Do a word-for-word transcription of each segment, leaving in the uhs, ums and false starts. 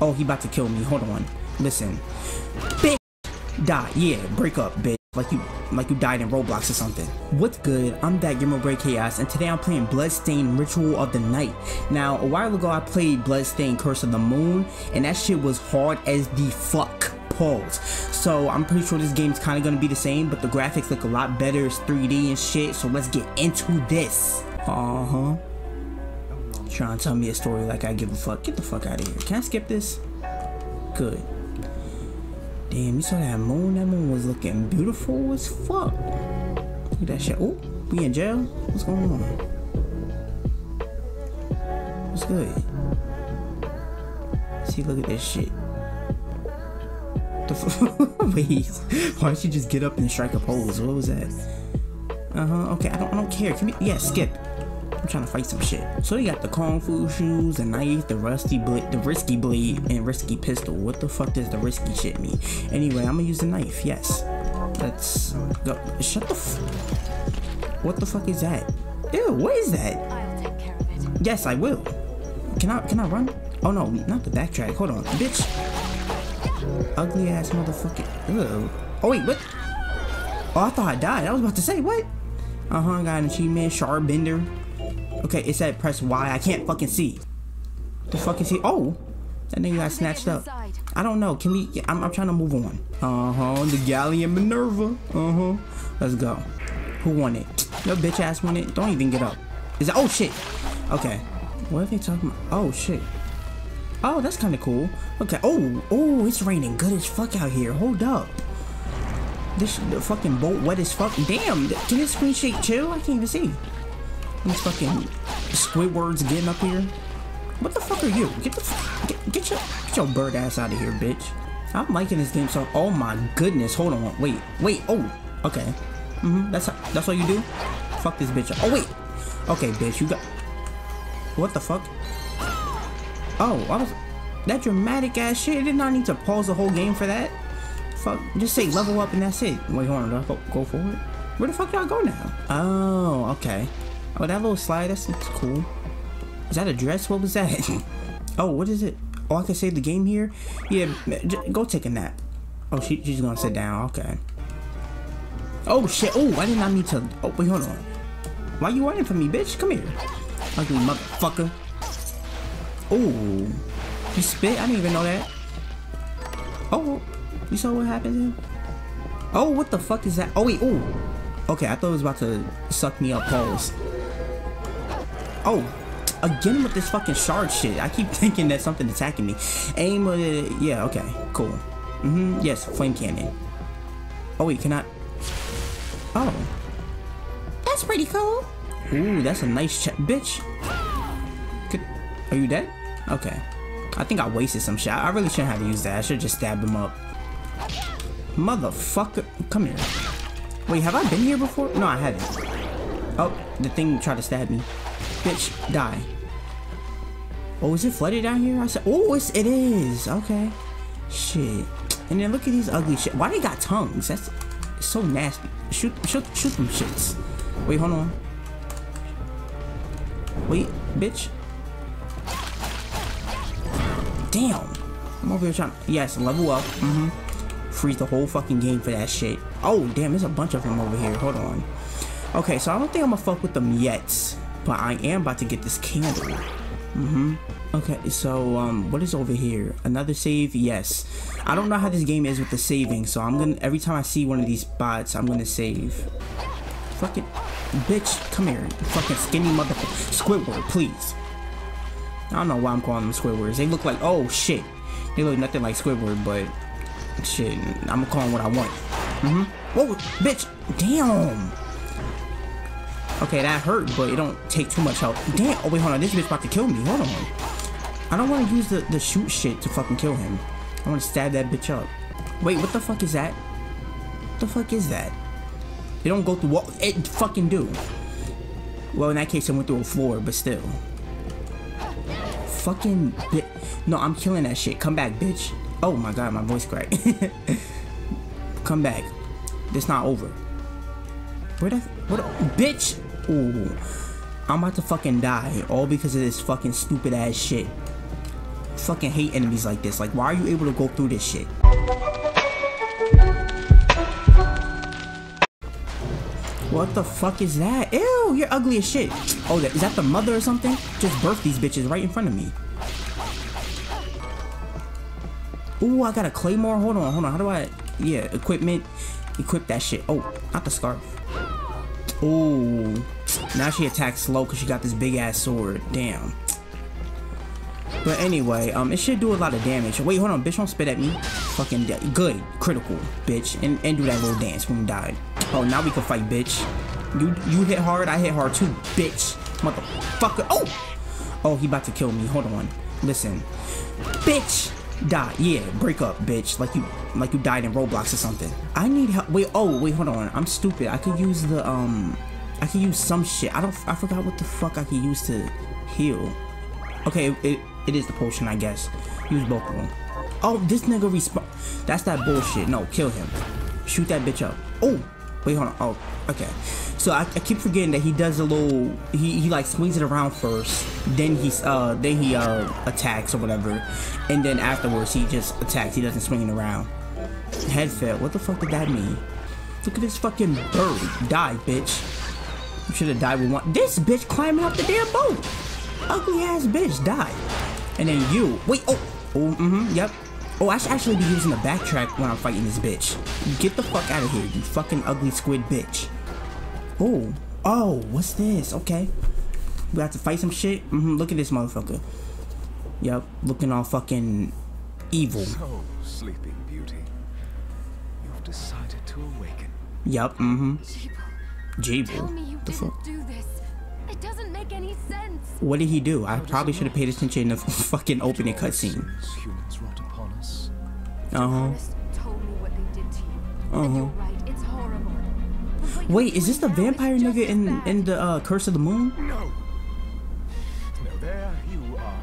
Oh, he about to kill me. Hold on. Listen. Bitch. Die. Yeah, break up, bitch. Like you, like you died in Roblox or something. What's good? I'm that Grimoire Break Chaos, and today I'm playing Bloodstained: Ritual of the Night. Now, a while ago I played Bloodstained: Curse of the Moon, and that shit was hard as the fuck. Pause. So I'm pretty sure this game's kind of gonna be the same, but the graphics look a lot better. It's three D and shit. So let's get into this. Uh huh. Trying to tell me a story like I give a fuck. Get the fuck out of here. Can I skip this? Good. Damn, you saw that moon? That moon was looking beautiful as fuck. Look at that shit. Oh, we in jail? What's going on? What's good? See, look at this shit. The f Wait, why did you just get up and strike a pose? What was that? Uh-huh, okay, I don't, I don't care. Can we, yeah, skip. I'm trying to fight some shit. So you got the kung fu shoes, the knife, the rusty blade, the risky blade, and risky pistol. What the fuck does the risky shit mean? Anyway, I'm gonna use the knife. Yes. Let's go. Shut the. F what the fuck is that? Ew. What is that? I'll take care of it. Yes, I will. Can I? Can I run? Oh no, not the backtrack. Hold on, bitch. Ugly ass motherfucker. Ew. Oh wait, what? Oh, I thought I died. I was about to say what? Uh huh. Got an achievement. Shard bender. Okay, it said press Y. I can't fucking see. The fuck is he? Oh, that nigga got snatched up. I don't know. Can we? I'm, I'm trying to move on. Uh huh. The Galleon Minerva. Uh huh. Let's go. Who won it? Your bitch ass won it. Don't even get up. Is that? Oh shit. Okay. What are they talking about? Oh shit. Oh, that's kind of cool. Okay. Oh, oh, it's raining good as fuck out here. Hold up. This the fucking boat wet as fuck. Damn. Can this screen shake chill? I can't even see. These fucking Squidwards getting up here. What the fuck are you? Get the f get, get your get your bird ass out of here, bitch. I'm liking this game so. Oh my goodness. Hold on. Wait. Wait. Oh. Okay. Mhm. That's how, that's all you do. Fuck this bitch up. Oh wait. Okay, bitch. You got. What the fuck? Oh, I was that dramatic ass shit. Did not need to pause the whole game for that. Fuck. Just say level up and that's it. Wait, hold on. Do I go, go forward? Where the fuck y'all go now? Oh. Okay. Oh, that little slide, that's, that's cool. Is that a dress? What was that? Oh, what is it? Oh, I can save the game here? Yeah, go take a nap. Oh, she, she's gonna sit down. Okay. Oh, shit. Oh, I did not mean to. Oh, wait, hold on. Why you running from me, bitch? Come here. Ugly motherfucker. Oh. You spit? I didn't even know that. Oh. You saw what happened here? Oh, what the fuck is that? Oh, wait. Oh. Okay, I thought it was about to suck me up balls. Oh, again with this fucking shard shit. I keep thinking that something's attacking me. Aim with it. Yeah, okay, cool. Mm-hmm, yes, flame cannon. Oh, wait, can I? Oh. That's pretty cool. Ooh, that's a nice check. Bitch. Could... Are you dead? Okay. I think I wasted some shit. I really shouldn't have used that. I should just stab him up. Motherfucker. Come here. Wait, have I been here before? No, I haven't. Oh, the thing tried to stab me. Bitch, die. Oh, is it flooded down here? I said, oh, it's, it is. Okay. Shit. And then look at these ugly shit. Why they got tongues? That's so nasty. Shoot, shoot, shoot them shits. Wait, hold on. Wait, bitch. Damn. I'm over here trying. Yes, level up. Mm-hmm. Freeze the whole fucking game for that shit. Oh, damn, there's a bunch of them over here. Hold on. Okay, so I don't think I'm gonna fuck with them yet. But I am about to get this candle. Mm-hmm. Okay, so, um, what is over here? Another save? Yes. I don't know how this game is with the saving, so I'm gonna... Every time I see one of these spots, I'm gonna save. Fuck it. Bitch, come here. You fucking skinny motherfucker. Squidward, please. I don't know why I'm calling them Squidwards. They look like... Oh, shit. They look nothing like Squidward, but... Shit, I'm gonna call them what I want. Mm-hmm. Whoa, bitch. Damn. Okay, that hurt, but it don't take too much help. Damn. Oh, wait, hold on. This bitch about to kill me. Hold on. I don't want to use the, the shoot shit to fucking kill him. I want to stab that bitch up. Wait, what the fuck is that? What the fuck is that? It don't go through walls. It fucking do. Well, in that case, it went through a floor, but still. Fucking bitch. No, I'm killing that shit. Come back, bitch. Oh, my God. My voice cracked. Come back. It's not over. Where the... What the... Bitch! Ooh. I'm about to fucking die. All because of this fucking stupid ass shit. fucking hate enemies like this. Like, why are you able to go through this shit? What the fuck is that? Ew, you're ugly as shit. Oh, that, is that the mother or something? Just birthed these bitches right in front of me. Ooh, I got a claymore. Hold on, hold on. How do I... Yeah, equipment. Equip that shit. Oh, not the scarf. Ooh. Now she attacks slow because she got this big-ass sword. Damn. But anyway, um, it should do a lot of damage. Wait, hold on, bitch, don't spit at me. Fucking good. Critical, bitch. And, and do that little dance when we died. Oh, now we can fight, bitch. You you hit hard, I hit hard too, bitch. Motherfucker. Oh! Oh, he about to kill me. Hold on. Listen. Bitch! Die. Yeah, break up, bitch. Like you like you died in Roblox or something. I need help. Wait, oh, wait, hold on. I'm stupid. I could use the, um... I could use some shit. I don't... I forgot what the fuck I could use to heal. Okay, it... It is the potion, I guess. Use both of them. Oh, this nigga respawn. That's that bullshit. No, kill him. Shoot that bitch up. Oh, wait, hold on. Oh, okay. So I, I keep forgetting that he does a little. He, he like swings it around first. Then he's uh then he uh attacks or whatever, and then afterwards he just attacks. He doesn't swing it around. Head fail. What the fuck did that mean? Look at this fucking bird. Die, bitch. You should have died with one. This bitch climbing up the damn boat. Ugly ass bitch. Die. And then you, wait, oh, oh, mm-hmm, yep. Oh, I should actually be using the backtrack when I'm fighting this bitch. Get the fuck out of here, you fucking ugly squid bitch. Oh, oh, what's this? Okay. We have to fight some shit? Mm-hmm, look at this motherfucker. Yep, looking all fucking evil. So, sleeping beauty, you've decided to awaken. Yep, mm-hmm. Jeeble. Tell me you the fuck? Didn't do this. It doesn't make any sense. What did he do? I probably should have paid attention in the fucking opening cutscene. Uh-huh. Uh-huh. Wait, is this the vampire nigga in in the uh, Curse of the Moon? No. No, there you are.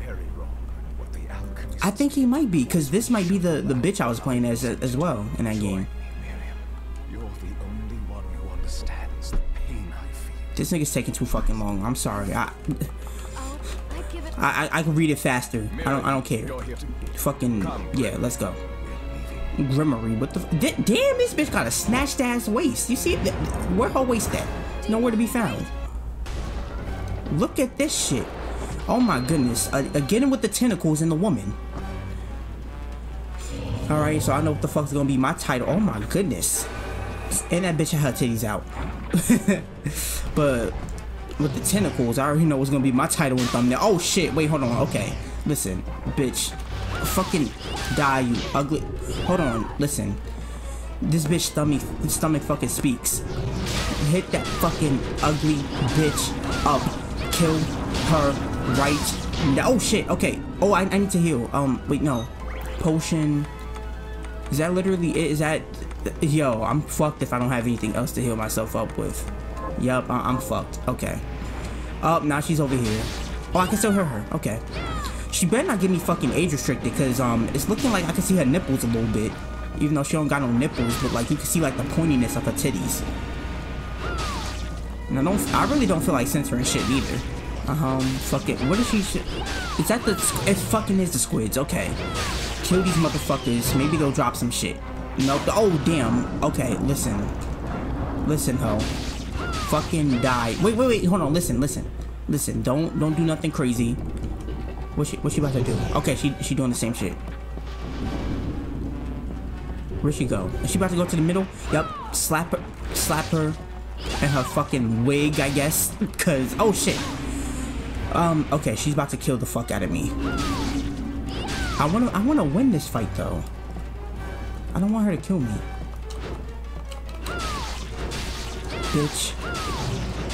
Very wrong. What the alchemist. I think he might be, because this might be the the bitch I was playing as as well in that game. This nigga's taking too fucking long. I'm sorry. I, I, I can read it faster. I don't, I don't care. Fucking yeah. Let's go. Grimoire. What the? Th damn, this bitch got a snatched ass waist. You see, where her waist at? It's nowhere to be found. Look at this shit. Oh my goodness. Uh, again with the tentacles and the woman. All right. So I know what the fuck's gonna be my title. Oh my goodness. And that bitch had her titties out. But with the tentacles, I already know what's gonna be my title and thumbnail. Oh shit, wait, hold on. Okay, listen, bitch, fucking die, you ugly. Hold on, listen, this bitch stomach stomach fucking speaks. Hit that fucking ugly bitch up. Kill her right now. Oh shit, okay. Oh, I, I need to heal. Um wait, no, potion. Is that literally it? Is that... Yo, I'm fucked if I don't have anything else to heal myself up with. Yup, I I'm fucked. Okay. Oh, now she's over here. Oh, I can still hear her. Okay. She better not get me fucking age restricted, because um, it's looking like I can see her nipples a little bit. Even though she don't got no nipples, but like you can see like the pointiness of her titties. Now, don't... I really don't feel like censoring shit either. Um, fuck it. What is she... Is that the... It fucking is the squids. Okay. Kill these motherfuckers. Maybe they'll drop some shit. Nope. Oh, damn. Okay, listen. Listen, ho. Fucking die. Wait, wait, wait. Hold on. Listen, listen. Listen. Don't don't do nothing crazy. What's she, what's she about to do? Okay, she, she doing the same shit. Where'd she go? Is she about to go to the middle? Yup. Slap her. Slap her. And her fucking wig, I guess. Because... Oh, shit. Um, okay. She's about to kill the fuck out of me. I want to I wanna win this fight, though. I don't want her to kill me. Bitch.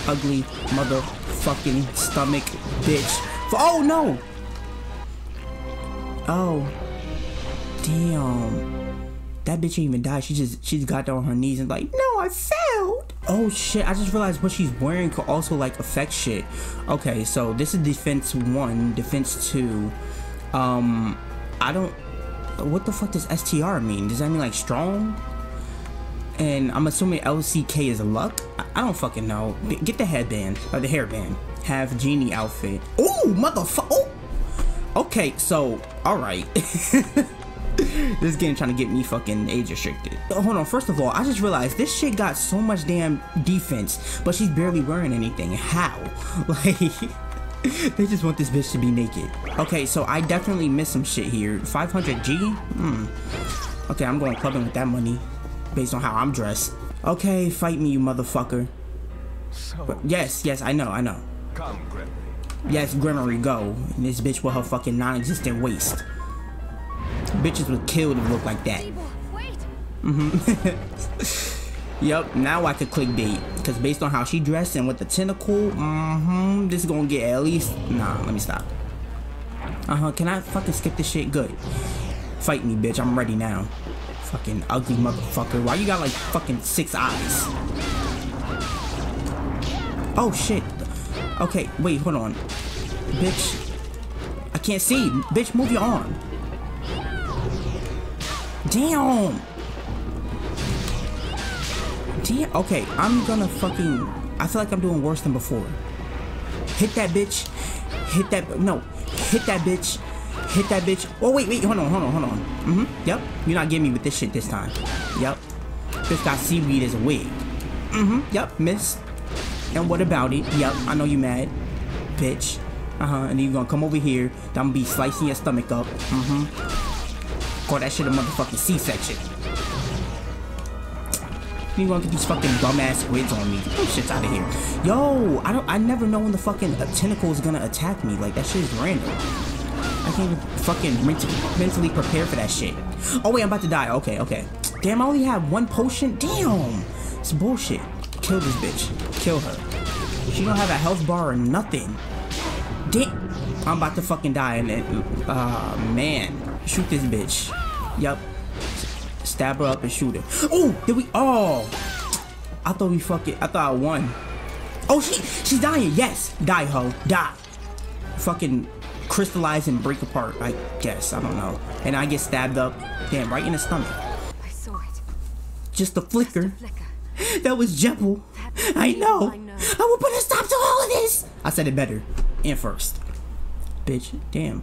Ugly motherfucking stomach bitch. Oh no! Oh. Damn. That bitch ain't even died. She just she's got down on her knees and like, no, I failed. Oh shit, I just realized what she's wearing could also like affect shit. Okay, so this is defense one, defense two. Um I don't... What the fuck does S T R mean? Does that mean like strong? And I'm assuming L C K is luck? I don't fucking know. Get the headband. Or the hairband. Have genie outfit. Ooh, motherfucker. Oh! Okay, so, alright. This game trying to get me fucking age restricted. Oh, hold on, first of all, I just realized this shit got so much damn defense, but she's barely wearing anything. How? Like, they just want this bitch to be naked. Okay, so I definitely missed some shit here. five hundred G? Hmm. Okay, I'm going clubbing with that money, based on how I'm dressed. Okay, fight me, you motherfucker. So yes, yes, I know, I know. Come, Grimoire. Yes, Grimoire, go. And this bitch with her fucking non-existent waist. Bitches would kill to look like that. Mm-hmm. Yep, now I could clickbait. Because based on how she dressed and with the tentacle, mm-hmm, this is gonna get at least... Nah, let me stop. Uh-huh, can I fucking skip this shit? Good. Fight me, bitch. I'm ready now. Fucking ugly motherfucker. Why you got like fucking six eyes? Oh, shit. Okay, wait, hold on. Bitch. I can't see. Bitch, move your arm. Damn. Damn. Okay, I'm gonna fucking... I feel like I'm doing worse than before. Hit that bitch. Hit that... No. Hit that bitch. Hit that bitch. Oh, wait, wait. Hold on, hold on, hold on. Mm-hmm. Yep. You're not getting me with this shit this time. Yep. This got seaweed as a wig. Mm-hmm. Yep. Miss. And what about it? Yep. I know you mad. Bitch. Uh-huh. And then you're gonna come over here. I'm gonna be slicing your stomach up. Mm-hmm. Call that shit a motherfucking C-section. You gonna get these fucking dumbass squids on me. Get those shits out of here. Yo, I don't. I never know when the fucking uh, tentacle is gonna attack me. Like, that shit is random. I can't even fucking mentally, mentally prepare for that shit. Oh wait, I'm about to die. Okay, okay. Damn, I only have one potion. Damn, it's bullshit. Kill this bitch. Kill her. She don't have a health bar or nothing. Damn, I'm about to fucking die. And it, uh, man. Shoot this bitch. Yup. Stab her up and shoot her. Oh, did we? Oh, I thought we fuck it. I thought I won. Oh, she, she's dying. Yes, die, ho, die. Fucking crystallize and break apart. I guess I don't know. And I get stabbed up. Damn, right in the stomach. I saw it. Just a flicker. Just a flicker. That was Jeppel. I know. I know. I will put a stop to all of this. I said it better and first. Bitch, damn.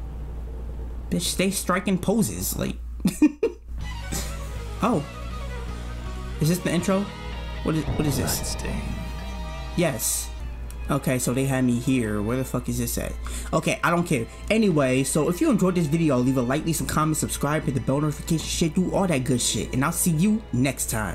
Bitch, stay striking poses, like. Oh, is this the intro? What is what is this? Yes. Okay, so they had me here. Where the fuck is this at? Okay, I don't care. Anyway, so if you enjoyed this video, leave a like, leave some comments, subscribe, hit the bell notification, shit, do all that good shit, and I'll see you next time.